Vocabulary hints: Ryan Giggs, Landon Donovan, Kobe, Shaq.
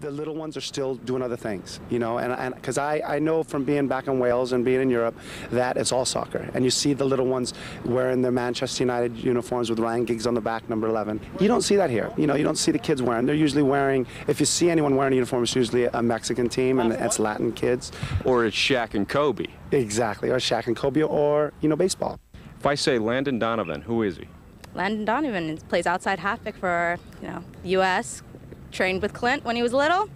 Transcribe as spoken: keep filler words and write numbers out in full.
The little ones are still doing other things, you know, and because I, I know from being back in Wales and being in Europe that it's all soccer. And you see the little ones wearing their Manchester United uniforms with Ryan Giggs on the back, number eleven. You don't see that here. You know, you don't see the kids wearing. They're usually wearing, if you see anyone wearing a uniform, it's usually a Mexican team and it's Latin kids. Or it's Shaq and Kobe. Exactly, or Shaq and Kobe or, you know, baseball. If I say Landon Donovan, who is he? Landon Donovan plays outside halfback for, you know, U S, trained with Clint when he was little.